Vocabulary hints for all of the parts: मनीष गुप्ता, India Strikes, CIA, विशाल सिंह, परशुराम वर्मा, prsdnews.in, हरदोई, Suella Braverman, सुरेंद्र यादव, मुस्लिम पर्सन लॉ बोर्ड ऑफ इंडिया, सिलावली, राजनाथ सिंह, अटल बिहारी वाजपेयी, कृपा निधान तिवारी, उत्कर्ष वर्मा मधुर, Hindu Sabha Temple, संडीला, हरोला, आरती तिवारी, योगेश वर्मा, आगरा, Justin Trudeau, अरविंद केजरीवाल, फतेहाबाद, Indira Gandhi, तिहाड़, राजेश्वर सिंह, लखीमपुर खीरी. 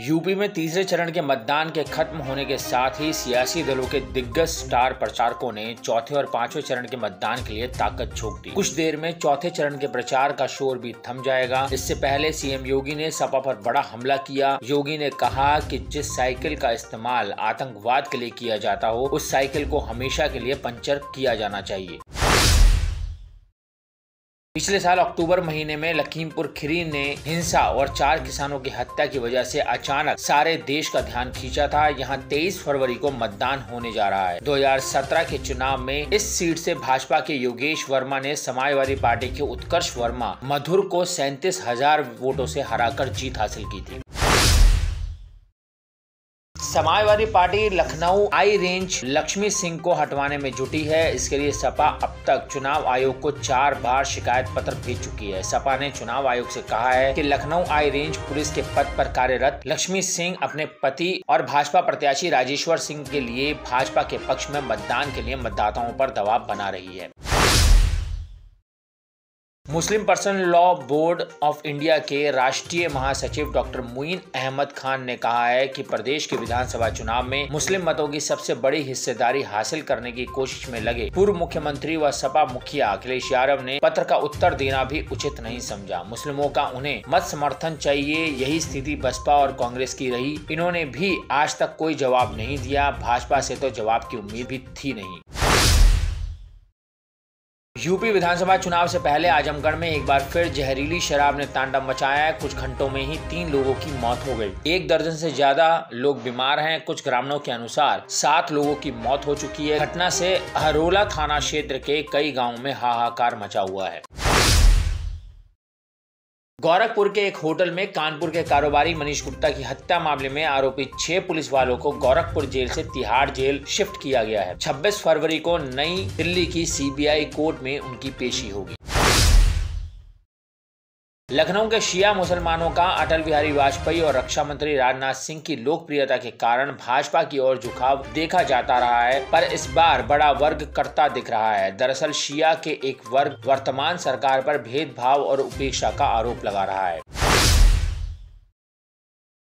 UP में तीसरे चरण के मतदान के खत्म होने के साथ ही सियासी दलों के दिग्गज स्टार प्रचारकों ने चौथे और पांचवें चरण के मतदान के लिए ताकत झोंक दी। कुछ देर में चौथे चरण के प्रचार का शोर भी थम जाएगा। इससे पहले सीएम योगी ने सपा पर बड़ा हमला किया। योगी ने कहा कि जिस साइकिल का इस्तेमाल आतंकवाद के लिए किया जाता हो, उस साइकिल को हमेशा के लिए पंचर किया जाना चाहिए। पिछले साल अक्टूबर महीने में लखीमपुर खीरी ने हिंसा और 4 किसानों की हत्या की वजह से अचानक सारे देश का ध्यान खींचा था। यहां 23 फरवरी को मतदान होने जा रहा है। 2017 के चुनाव में इस सीट से भाजपा के योगेश वर्मा ने समाजवादी पार्टी के उत्कर्ष वर्मा मधुर को 37,000 वोटों से हराकर जीत हासिल की थी। समाजवादी पार्टी लखनऊ आई रेंज लक्ष्मी सिंह को हटवाने में जुटी है। इसके लिए सपा अब तक चुनाव आयोग को 4 बार शिकायत पत्र भेज चुकी है। सपा ने चुनाव आयोग से कहा है कि लखनऊ आई रेंज पुलिस के पद पर कार्यरत लक्ष्मी सिंह अपने पति और भाजपा प्रत्याशी राजेश्वर सिंह के लिए भाजपा के पक्ष में मतदान के लिए मतदाताओं पर दबाव बना रही है। मुस्लिम पर्सन लॉ बोर्ड ऑफ इंडिया के राष्ट्रीय महासचिव डॉक्टर मुइन अहमद खान ने कहा है कि प्रदेश के विधानसभा चुनाव में मुस्लिम मतों की सबसे बड़ी हिस्सेदारी हासिल करने की कोशिश में लगे पूर्व मुख्यमंत्री व सपा मुखिया अखिलेश यादव ने पत्र का उत्तर देना भी उचित नहीं समझा। मुस्लिमों का उन्हें मत समर्थन चाहिए, यही स्थिति बसपा और कांग्रेस की रही। इन्होंने भी आज तक कोई जवाब नहीं दिया। भाजपा से तो जवाब की उम्मीद भी थी नहीं। यूपी विधानसभा चुनाव से पहले आजमगढ़ में एक बार फिर जहरीली शराब ने तांडव मचाया है। कुछ घंटों में ही 3 लोगों की मौत हो गई। 1 दर्जन से ज्यादा लोग बीमार हैं। कुछ ग्रामीणों के अनुसार 7 लोगों की मौत हो चुकी है। घटना से हरोला थाना क्षेत्र के कई गांवों में हाहाकार मचा हुआ है। गोरखपुर के एक होटल में कानपुर के कारोबारी मनीष गुप्ता की हत्या मामले में आरोपी 6 पुलिस वालों को गोरखपुर जेल से तिहाड़ जेल शिफ्ट किया गया है। 26 फरवरी को नई दिल्ली की सीबीआई कोर्ट में उनकी पेशी होगी। लखनऊ के शिया मुसलमानों का अटल बिहारी वाजपेयी और रक्षा मंत्री राजनाथ सिंह की लोकप्रियता के कारण भाजपा की ओर झुकाव देखा जाता रहा है, पर इस बार बड़ा वर्ग करता दिख रहा है। दरअसल शिया के एक वर्ग वर्तमान सरकार पर भेदभाव और उपेक्षा का आरोप लगा रहा है।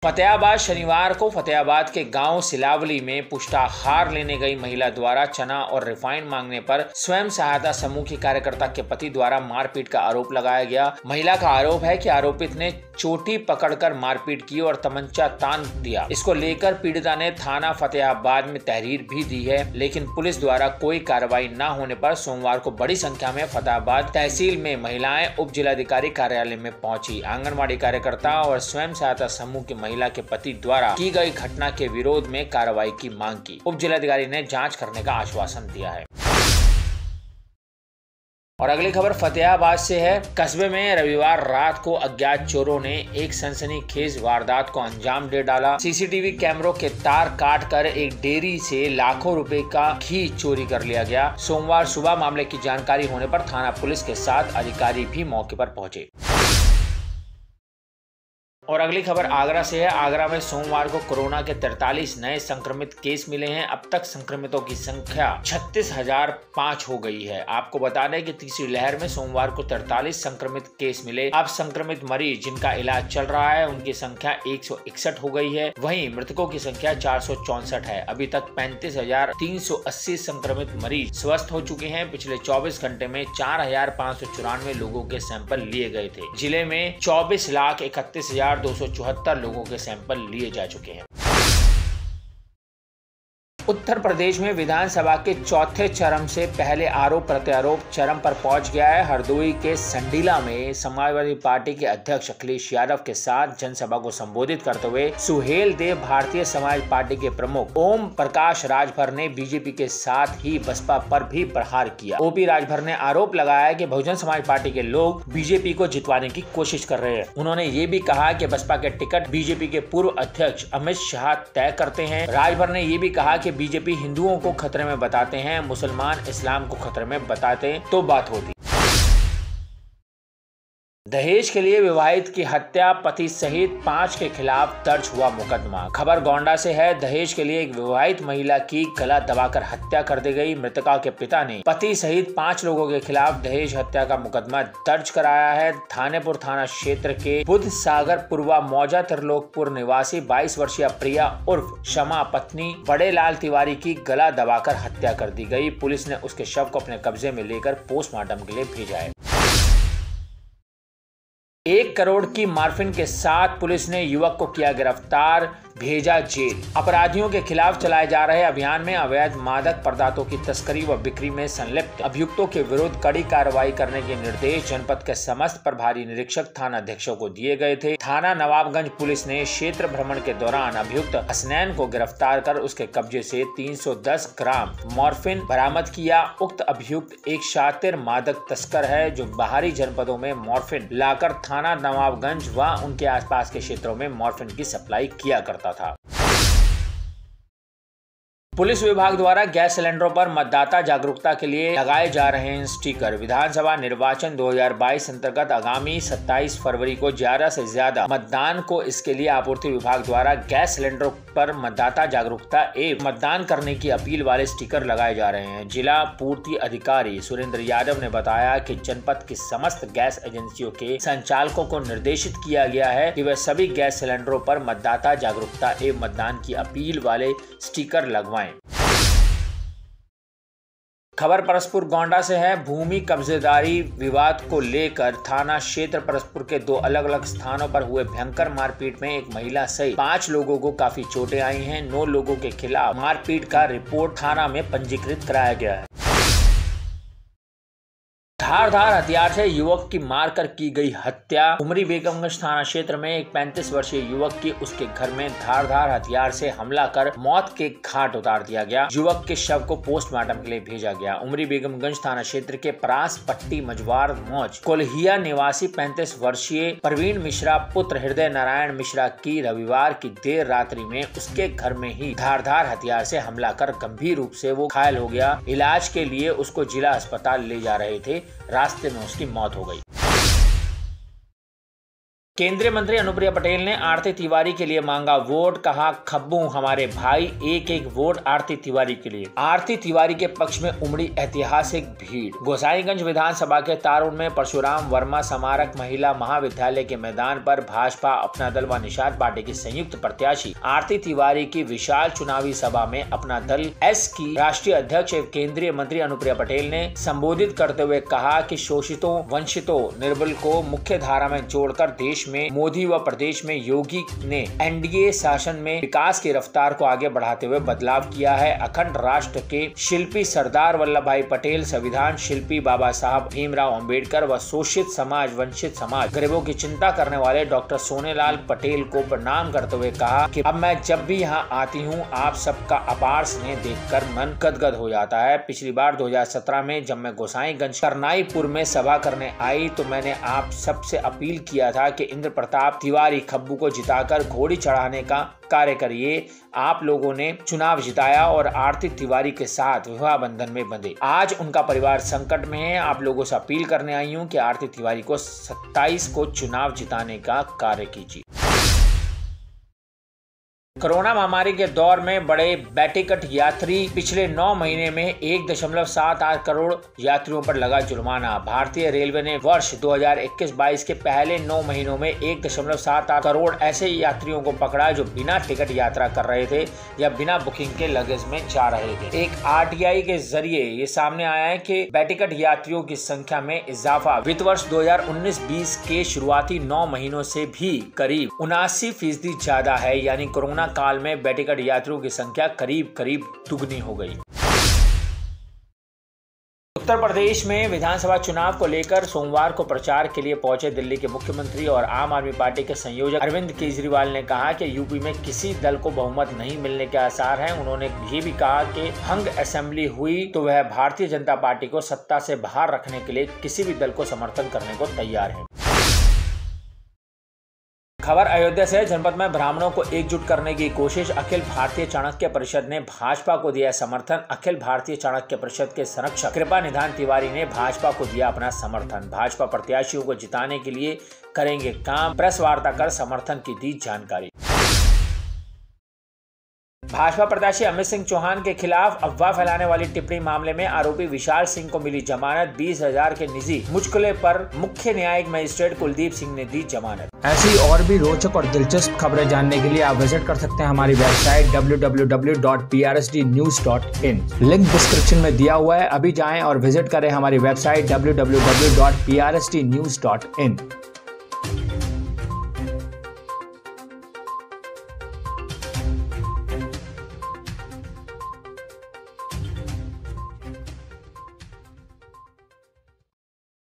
फतेहाबाद शनिवार को फतेहाबाद के गांव सिलावली में पुष्टाहार लेने गई महिला द्वारा चना और रिफाइंड मांगने पर स्वयं सहायता समूह की कार्यकर्ता के पति द्वारा मारपीट का आरोप लगाया गया। महिला का आरोप है कि आरोपित ने चोटी पकड़कर मारपीट की और तमंचा तान दिया। इसको लेकर पीड़िता ने थाना फतेहाबाद में तहरीर भी दी है, लेकिन पुलिस द्वारा कोई कार्रवाई न होने पर सोमवार को बड़ी संख्या में फतेहाबाद तहसील में महिलाएं उप जिलाधिकारी कार्यालय में पहुंची। आंगनबाड़ी कार्यकर्ता और स्वयं सहायता समूह की महिला के पति द्वारा की गई घटना के विरोध में कार्रवाई की मांग की। उप जिलाधिकारी ने जांच करने का आश्वासन दिया है। और अगली खबर फतेहाबाद से है। कस्बे में रविवार रात को अज्ञात चोरों ने एक सनसनीखेज वारदात को अंजाम दे डाला। सीसीटीवी कैमरों के तार काटकर एक डेयरी से लाखों रुपए का घी चोरी कर लिया गया। सोमवार सुबह मामले की जानकारी होने पर थाना पुलिस के साथ अधिकारी भी मौके पर पहुंचे। और अगली खबर आगरा से है। आगरा में सोमवार को कोरोना के 43 नए संक्रमित केस मिले हैं। अब तक संक्रमितों की संख्या 36,005 हो गई है। आपको बता दें कि तीसरी लहर में सोमवार को 43 संक्रमित केस मिले। अब संक्रमित मरीज जिनका इलाज चल रहा है उनकी संख्या 161 हो गई है। वहीं मृतकों की संख्या 464 है। अभी तक 35,380 संक्रमित मरीज स्वस्थ हो चुके हैं। पिछले 24 घंटे में 4,594 लोगों के सैंपल लिए गए थे। जिले में 24,31,274 लोगों के सैंपल लिए जा चुके हैं। उत्तर प्रदेश में विधानसभा के चौथे चरण से पहले आरोप प्रत्यारोप चरम पर पहुंच गया है। हरदोई के संडीला में समाजवादी पार्टी के अध्यक्ष अखिलेश यादव के साथ जनसभा को संबोधित करते हुए सुहेल देव भारतीय समाज पार्टी के प्रमुख ओम प्रकाश राजभर ने बीजेपी के साथ ही बसपा पर भी प्रहार किया। ओपी राजभर ने आरोप लगाया कि बहुजन समाज पार्टी के लोग बीजेपी को जितवाने की कोशिश कर रहे हैं। उन्होंने ये भी कहा कि बसपा के टिकट बीजेपी के पूर्व अध्यक्ष अमित शाह तय करते हैं। राजभर ने ये भी कहा कि बीजेपी हिंदुओं को खतरे में बताते हैं, मुसलमान इस्लाम को खतरे में बताते हैं तो बात होती। दहेज के लिए विवाहित की हत्या, पति सहित 5 के खिलाफ दर्ज हुआ मुकदमा। खबर गोंडा से है। दहेज के लिए एक विवाहित महिला की गला दबाकर हत्या कर दी गई। मृतका के पिता ने पति सहित 5 लोगों के खिलाफ दहेज हत्या का मुकदमा दर्ज कराया है। थानेपुर थाना क्षेत्र के बुद्ध सागर पूर्वा मौजा त्रिलोकपुर निवासी 22 वर्षीय प्रिया उर्फ क्षमा पत्नी बड़े लाल तिवारी की गला दबाकर हत्या कर दी गई। पुलिस ने उसके शव को अपने कब्जे में लेकर पोस्टमार्टम के लिए भेजा है। 1 करोड़ की मारफिन के साथ पुलिस ने युवक को किया गिरफ्तार, भेजा जेल। अपराधियों के खिलाफ चलाए जा रहे अभियान में अवैध मादक पदार्थों की तस्करी व बिक्री में संलिप्त अभियुक्तों के विरुद्ध कड़ी कार्रवाई करने के निर्देश जनपद के समस्त प्रभारी निरीक्षक थाना अधीक्षकों को दिए गए थे। थाना नवाबगंज पुलिस ने क्षेत्र भ्रमण के दौरान अभियुक्त हसनैन को गिरफ्तार कर उसके कब्जे से 310 ग्राम मॉर्फिन बरामद किया। उक्त अभियुक्त एक शातिर मादक तस्कर है जो बाहरी जनपदों में मॉर्फिन लाकर थाना नवाबगंज व उनके आसपास के क्षेत्रों में मॉर्फिन की सप्लाई किया करता था। पुलिस विभाग द्वारा गैस सिलेंडरों पर मतदाता जागरूकता के लिए लगाए जा रहे हैं स्टिकर। विधानसभा निर्वाचन 2022 अंतर्गत आगामी 27 फरवरी को 11 से ज्यादा मतदान को इसके लिए आपूर्ति विभाग द्वारा गैस सिलेंडरों पर मतदाता जागरूकता एवं मतदान करने की अपील वाले स्टिकर लगाए जा रहे हैं। जिला पूर्ति अधिकारी सुरेंद्र यादव ने बताया कि जनपद की समस्त गैस एजेंसियों के संचालकों को निर्देशित किया गया है कि वे सभी गैस सिलेंडरों पर मतदाता जागरूकता एवं मतदान की अपील वाले स्टिकर लगवाएं। खबर परसपुर गोंडा से है। भूमि कब्जेदारी विवाद को लेकर थाना क्षेत्र परसपुर के 2 अलग अलग स्थानों पर हुए भयंकर मारपीट में एक महिला सहित 5 लोगों को काफी चोटें आई हैं। 9 लोगों के खिलाफ मारपीट का रिपोर्ट थाना में पंजीकृत कराया गया है। धारदार हथियार से युवक की मारकर की गई हत्या। उमरी बेगमगंज थाना क्षेत्र में एक 35 वर्षीय युवक की उसके घर में धारदार हथियार से हमला कर मौत के घाट उतार दिया गया। युवक के शव को पोस्टमार्टम के लिए भेजा गया। उमरी बेगमगंज थाना क्षेत्र के परास पट्टी मजवार मौज कोलहिया निवासी 35 वर्षीय प्रवीण मिश्रा पुत्र हृदय नारायण मिश्रा की रविवार की देर रात्रि में उसके घर में ही धारदार हथियार से हमला कर गंभीर रूप से वो घायल हो गया। इलाज के लिए उसको जिला अस्पताल ले जा रहे थे, रास्ते में उसकी मौत हो गई। केंद्रीय मंत्री अनुप्रिया पटेल ने आरती तिवारी के लिए मांगा वोट। कहा, खब्बू हमारे भाई, 1-1 वोट आरती तिवारी के लिए। आरती तिवारी के पक्ष में उमड़ी ऐतिहासिक भीड़। गोसाईगंज विधानसभा के तारुण में परशुराम वर्मा स्मारक महिला महाविद्यालय के मैदान पर भाजपा, अपना दल व निषाद पार्टी की संयुक्त प्रत्याशी आरती तिवारी की विशाल चुनावी सभा में अपना दल एस की राष्ट्रीय अध्यक्ष एवं केंद्रीय मंत्री अनुप्रिया पटेल ने संबोधित करते हुए कहा कि शोषितों, वंचितों, निर्बल को मुख्य धारा में जोड़कर देश में मोदी व प्रदेश में योगी ने एनडीए शासन में विकास की रफ्तार को आगे बढ़ाते हुए बदलाव किया है। अखंड राष्ट्र के शिल्पी सरदार वल्लभ भाई पटेल, संविधान शिल्पी बाबा साहब भीमराव अंबेडकर व शोषित समाज, वंचित समाज, गरीबों की चिंता करने वाले डॉक्टर सोनेलाल पटेल को प्रणाम करते हुए कहा कि अब मैं जब भी यहाँ आती हूँ आप सबका अपार स्नेह देखकर मन गदगद हो जाता है। पिछली बार 2017 में जब मैं गोसाईगंज करनाईपुर में सभा करने आई तो मैंने आप सबसे अपील किया था कि इंद्र प्रताप तिवारी खब्बू को जिताकर घोड़ी चढ़ाने का कार्य करिए। आप लोगों ने चुनाव जिताया और आरती तिवारी के साथ विवाह बंधन में बंधे। आज उनका परिवार संकट में है। आप लोगों से अपील करने आई हूं कि आरती तिवारी को 27 को चुनाव जिताने का कार्य कीजिए। कोरोना महामारी के दौर में बड़े बैटिकट यात्री। पिछले 9 महीने में 1.78 करोड़ यात्रियों पर लगा जुर्माना। भारतीय रेलवे ने वर्ष 2021-22 के पहले 9 महीनों में 1.78 करोड़ ऐसे यात्रियों को पकड़ा जो बिना टिकट यात्रा कर रहे थे या बिना बुकिंग के लगेज में जा रहे थे। एक आरटीआई के जरिए ये सामने आया है कि बैटिकट यात्रियों की संख्या में इजाफा वित्त वर्ष 2019-20 के शुरुआती 9 महीनों से भी करीब 79% ज्यादा है। यानी कोरोना काल में बैटिकट यात्रियों की संख्या करीब करीब दुगनी हो गई। उत्तर प्रदेश में विधानसभा चुनाव को लेकर सोमवार को प्रचार के लिए पहुंचे दिल्ली के मुख्यमंत्री और आम आदमी पार्टी के संयोजक अरविंद केजरीवाल ने कहा कि यूपी में किसी दल को बहुमत नहीं मिलने के आसार हैं। उन्होंने ये भी कहा कि हंग असेंबली हुई तो वह भारतीय जनता पार्टी को सत्ता से बाहर रखने के लिए किसी भी दल को समर्थन करने को तैयार है। खबर अयोध्या से। जनपद में ब्राह्मणों को एकजुट करने की कोशिश। अखिल भारतीय चाणक्य परिषद ने भाजपा को दिया समर्थन। अखिल भारतीय चाणक्य परिषद के संरक्षक कृपा निधान तिवारी ने भाजपा को दिया अपना समर्थन। भाजपा प्रत्याशियों को जिताने के लिए करेंगे काम। प्रेस वार्ता कर समर्थन की दी जानकारी। भाजपा प्रत्याशी अमित सिंह चौहान के खिलाफ अफवाह फैलाने वाली टिप्पणी मामले में आरोपी विशाल सिंह को मिली जमानत। 20,000 के निजी मुचकुले पर मुख्य न्यायिक मजिस्ट्रेट कुलदीप सिंह ने दी जमानत। ऐसी और भी रोचक और दिलचस्प खबरें जानने के लिए आप विजिट कर सकते हैं हमारी वेबसाइट www.prsdnews.in। लिंक डिस्क्रिप्शन में दिया हुआ है, अभी जाएं और विजिट करें हमारी वेबसाइट www.prsdnews.in।